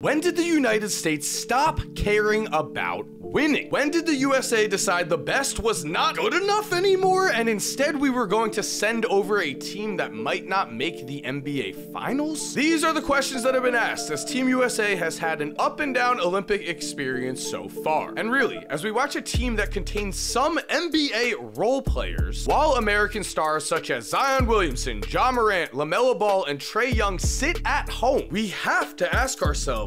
When did the United States stop caring about winning? When did the USA decide the best was not good enough anymore, and instead we were going to send over a team that might not make the NBA finals? These are the questions that have been asked as Team USA has had an up and down Olympic experience so far. And really, as we watch a team that contains some NBA role players, while American stars such as Zion Williamson, Ja Morant, LaMelo Ball, and Trae Young sit at home, we have to ask ourselves,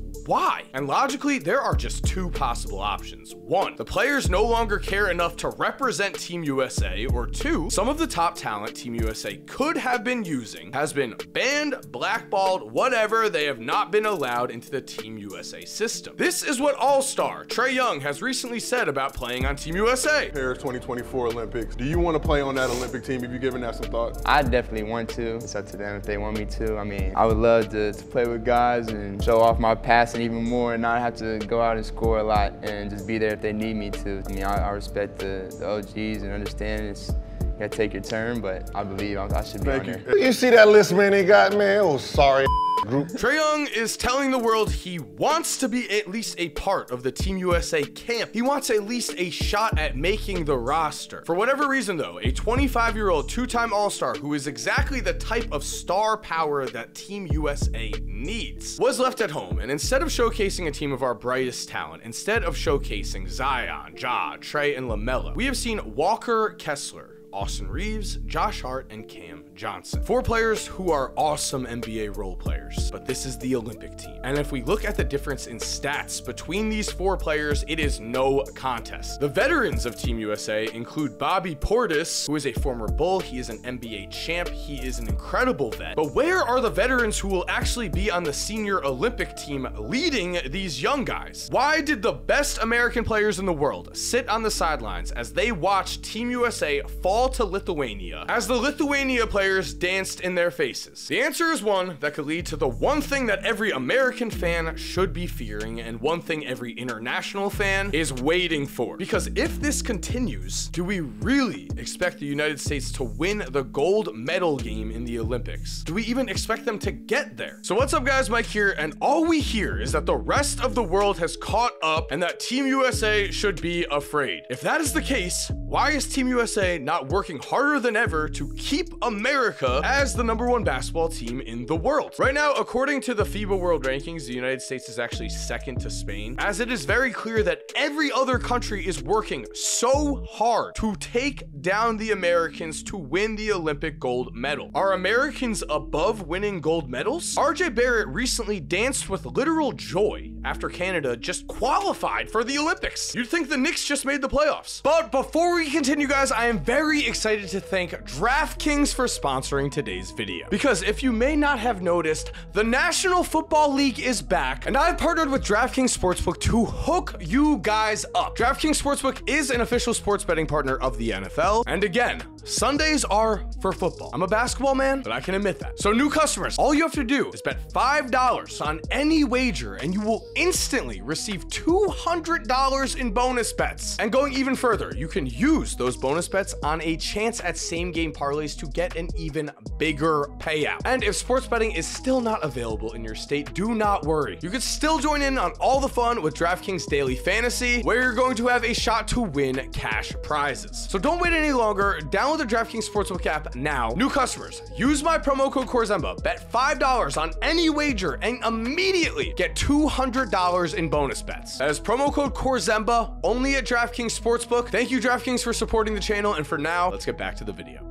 why? And logically, there are just two possible options. One, the players no longer care enough to represent Team USA, or two, some of the top talent Team USA could have been using has been banned, blackballed, whatever. They have not been allowed into the Team USA system. This is what all-star Trae Young has recently said about playing on Team USA. Paris 2024 Olympics. Do you want to play on that Olympic team? If you're giving that some thought? I definitely want to. It's up to them if they want me to. I mean, I would love to play with guys and show off my past and even more, and not have to go out and score a lot and just be there if they need me to. I mean, I respect the OGs and understand it's, you gotta take your turn, but I believe I should be on there. You see that list, man, they got, man? Oh, sorry. Trae Young is telling the world he wants to be at least a part of the Team USA camp. He wants at least a shot at making the roster. For whatever reason though, a 25-year-old two-time all-star who is exactly the type of star power that Team USA needs was left at home, and instead of showcasing a team of our brightest talent, instead of showcasing Zion, Ja, Trae, and LaMelo, we have seen Walker Kessler, Austin Reeves, Josh Hart, and Cam Johnson. Four players who are awesome NBA role players, but this is the Olympic team. And if we look at the difference in stats between these four players, it is no contest. The veterans of Team USA include Bobby Portis, who is a former Bull. He is an NBA champ. He is an incredible vet. But where are the veterans who will actually be on the senior Olympic team leading these young guys? Why did the best American players in the world sit on the sidelines as they watched Team USA fall to Lithuania, as the Lithuania players danced in their faces? The answer is one that could lead to the one thing that every American fan should be fearing, and one thing every international fan is waiting for. Because if this continues, do we really expect the United States to win the gold medal game in the Olympics? Do we even expect them to get there? So what's up, guys? Mike here, and all we hear is that the rest of the world has caught up and that Team USA should be afraid. If that is the case, why is Team USA not working harder than ever to keep America as the #1 basketball team in the world? Right now, according to the FIBA World Rankings, the United States is actually second to Spain, as it is very clear that every other country is working so hard to take down the Americans to win the Olympic gold medal. Are Americans above winning gold medals? RJ Barrett recently danced with literal joy after Canada just qualified for the Olympics. You'd think the Knicks just made the playoffs. But before we continue, guys, I am very excited to thank DraftKings for sponsoring today's video. Because if you may not have noticed, the National Football League is back, and I've partnered with DraftKings Sportsbook to hook you guys up. DraftKings Sportsbook is an official sports betting partner of the NFL. And again, Sundays are for football. I'm a basketball man, but I can admit that. So new customers, all you have to do is bet $5 on any wager, and you will instantly receive $200 in bonus bets. And going even further, you can use those bonus bets on a chance at same game parlays to get an even bigger payout. And if sports betting is still not available in your state, do not worry. You can still join in on all the fun with DraftKings Daily Fantasy, where you're going to have a shot to win cash prizes. So don't wait any longer. Download the DraftKings Sportsbook app now. New customers, use my promo code KORZEMBA, bet $5 on any wager, and immediately get $200 in bonus bets. That is promo code KORZEMBA, only at DraftKings Sportsbook. Thank you, DraftKings, for supporting the channel, and for now, let's get back to the video.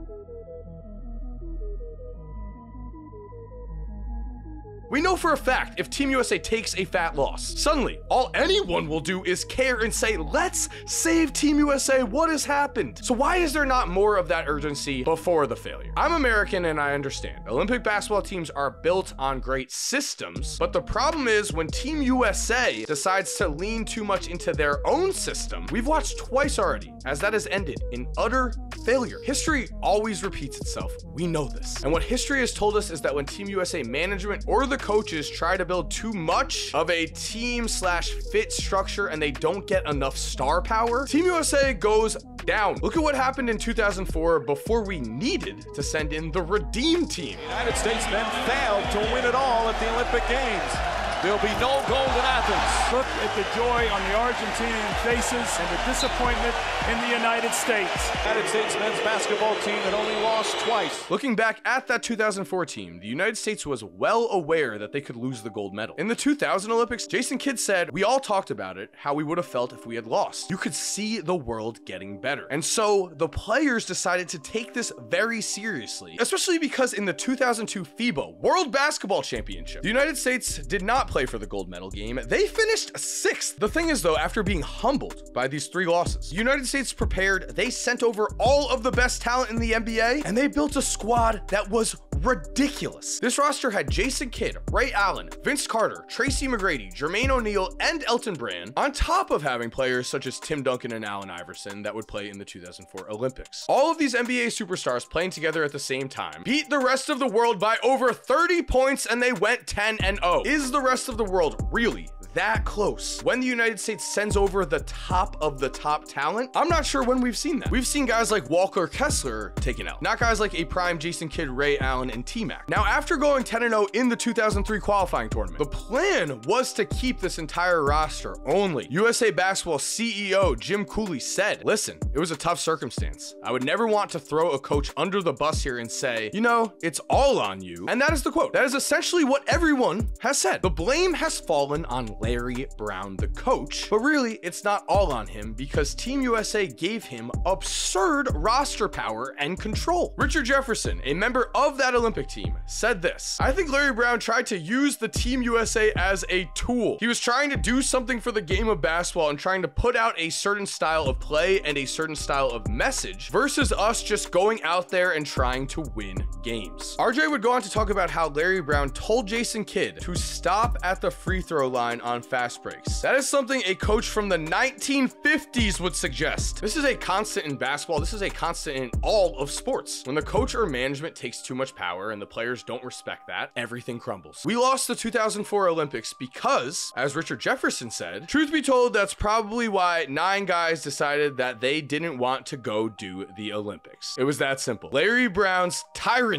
We know for a fact if Team USA takes a fat loss, suddenly all anyone will do is care and say, let's save Team USA, what has happened? So why is there not more of that urgency before the failure? I'm American and I understand. Olympic basketball teams are built on great systems, but the problem is when Team USA decides to lean too much into their own system, we've watched twice already, as that has ended in utter failure. History always repeats itself. We know this. And what history has told us is that when Team USA management or the coaches try to build too much of a team slash fit structure and they don't get enough star power, Team USA goes down. Look at what happened in 2004 before we needed to send in the Redeem Team. The United States men failed to win it all at the Olympic Games. There'll be no gold in Athens. Look at the joy on the Argentinian faces and the disappointment in the United States. United States men's basketball team that only lost twice. Looking back at that 2004 team, the United States was well aware that they could lose the gold medal. In the 2000 Olympics, Jason Kidd said, "We all talked about it, how we would have felt if we had lost. You could see the world getting better." And so the players decided to take this very seriously, especially because in the 2002 FIBA World Basketball Championship, the United States did not play for the gold medal game. They finished 6th. The thing is though, after being humbled by these 3 losses, the United States prepared, they sent over all of the best talent in the NBA, and they built a squad that was ridiculous. This roster had Jason Kidd, Ray Allen, Vince Carter, Tracy McGrady, Jermaine O'Neal, and Elton Brand, on top of having players such as Tim Duncan and Allen Iverson that would play in the 2004 Olympics. All of these NBA superstars playing together at the same time beat the rest of the world by over 30 points, and they went 10-0. Is the rest of the world really that close when the United States sends over the top of the top talent? I'm not sure when we've seen that. We've seen guys like Walker Kessler taken out, not guys like a prime Jason Kidd, Ray Allen, and T-Mac. Now, after going 10-0 in the 2003 qualifying tournament, the plan was to keep this entire roster only. USA Basketball CEO Jim Cooley said, "Listen, it was a tough circumstance. I would never want to throw a coach under the bus here and say, you know, it's all on you." And that is the quote. That is essentially what everyone has said. The blame has fallen on Larry Brown, the coach, but really it's not all on him because Team USA gave him absurd roster power and control. Richard Jefferson, a member of that Olympic team, said this: "I think Larry Brown tried to use the Team USA as a tool. He was trying to do something for the game of basketball and trying to put out a certain style of play and a certain style of message versus us just going out there and trying to win games." RJ would go on to talk about how Larry Brown told Jason Kidd to stop at the free throw line on fast breaks. That is something a coach from the 1950s would suggest. This is a constant in basketball. This is a constant in all of sports. When the coach or management takes too much power and the players don't respect that, everything crumbles. We lost the 2004 Olympics because, as Richard Jefferson said, "Truth be told, that's probably why 9 guys decided that they didn't want to go do the Olympics." It was that simple. Larry Brown's tyranny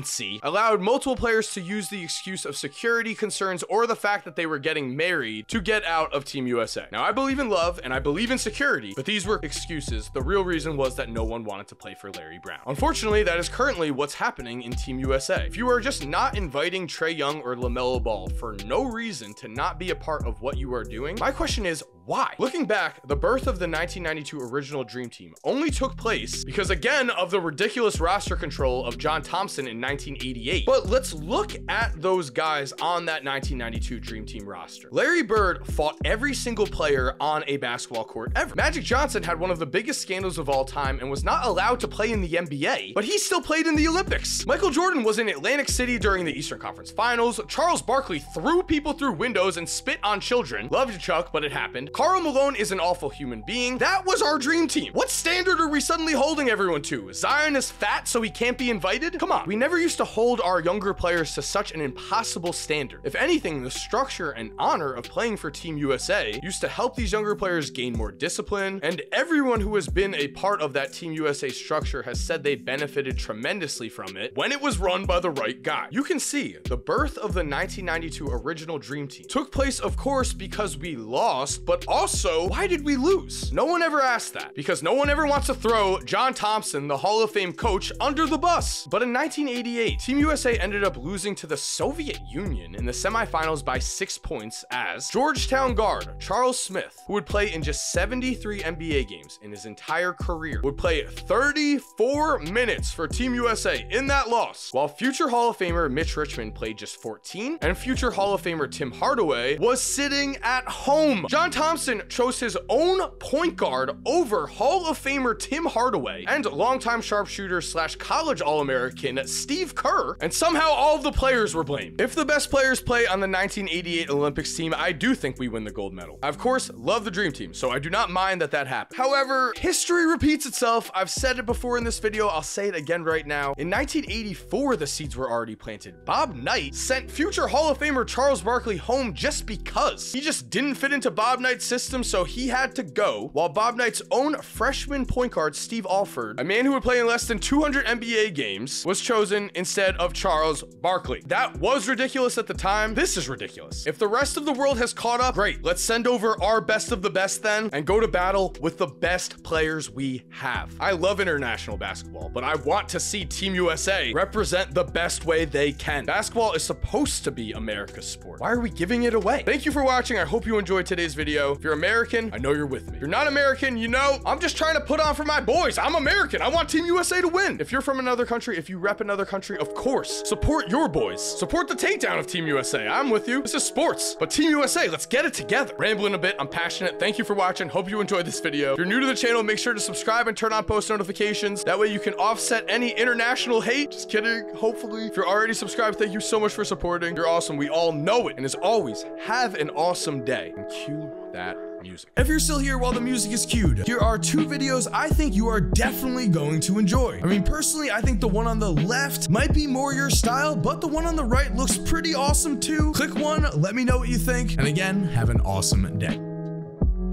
allowed multiple players to use the excuse of security concerns or the fact that they were getting married to get out of Team USA. Now, I believe in love and I believe in security, but these were excuses. The real reason was that no one wanted to play for Larry Brown. Unfortunately, that is currently what's happening in Team USA. If you are just not inviting Trae Young or LaMelo Ball for no reason to not be a part of what you are doing, my question is, why? Looking back, the birth of the 1992 original Dream Team only took place because, again, of the ridiculous roster control of John Thompson in 1988. But let's look at those guys on that 1992 Dream Team roster. Larry Bird fought every single player on a basketball court ever. Magic Johnson had one of the biggest scandals of all time and was not allowed to play in the NBA, but he still played in the Olympics. Michael Jordan was in Atlantic City during the Eastern Conference Finals. Charles Barkley threw people through windows and spit on children. Love to Chuck, but it happened. Karl Malone is an awful human being. That was our Dream Team. What standard are we suddenly holding everyone to? Zion is fat, so he can't be invited? Come on. We never used to hold our younger players to such an impossible standard. If anything, the structure and honor of playing for Team USA used to help these younger players gain more discipline, and everyone who has been a part of that Team USA structure has said they benefited tremendously from it when it was run by the right guy. You can see the birth of the 1992 original Dream Team took place, of course, because we lost, but also, why did we lose? No one ever asked that, because no one ever wants to throw John Thompson, the Hall of Fame coach, under the bus. But in 1988, Team USA ended up losing to the Soviet Union in the semifinals by 6 points as Georgetown guard Charles Smith, who would play in just 73 NBA games in his entire career, would play 34 minutes for Team USA in that loss, while future Hall of Famer Mitch Richmond played just 14, and future Hall of Famer Tim Hardaway was sitting at home. John Thompson chose his own point guard over Hall of Famer Tim Hardaway and longtime sharpshooter / college All-American Steve Kerr, and somehow all of the players were blamed. If the best players play on the 1988 Olympics team, I do think we win the gold medal. I, of course, love the Dream Team, so I do not mind that happened. However, history repeats itself. I've said it before in this video. I'll say it again right now. In 1984, the seeds were already planted. Bob Knight sent future Hall of Famer Charles Barkley home just because. He just didn't fit into Bob Knight's Knight's system, so he had to go, while Bob Knight's own freshman point guard, Steve Alford, a man who would play in less than 200 NBA games, was chosen instead of Charles Barkley. That was ridiculous at the time. This is ridiculous. If the rest of the world has caught up, great. Let's send over our best of the best then and go to battle with the best players we have. I love international basketball, but I want to see Team USA represent the best way they can. Basketball is supposed to be America's sport. Why are we giving it away? Thank you for watching. I hope you enjoyed today's video. If you're American, I know you're with me. If you're not American, you know, I'm just trying to put on for my boys. I'm American. I want Team USA to win. If you're from another country, if you rep another country, of course, support your boys. Support the takedown of Team USA. I'm with you. This is sports, but Team USA, let's get it together. Rambling a bit, I'm passionate. Thank you for watching. Hope you enjoyed this video. If you're new to the channel, make sure to subscribe and turn on post notifications. That way you can offset any international hate. Just kidding. Hopefully, if you're already subscribed, thank you so much for supporting. You're awesome. We all know it. And as always, have an awesome day. And cue that music. If you're still here while the music is cued, here are two videos I think you are definitely going to enjoy. I mean, personally, I think the one on the left might be more your style, but the one on the right looks pretty awesome too. Click one, let me know what you think, and again, have an awesome day.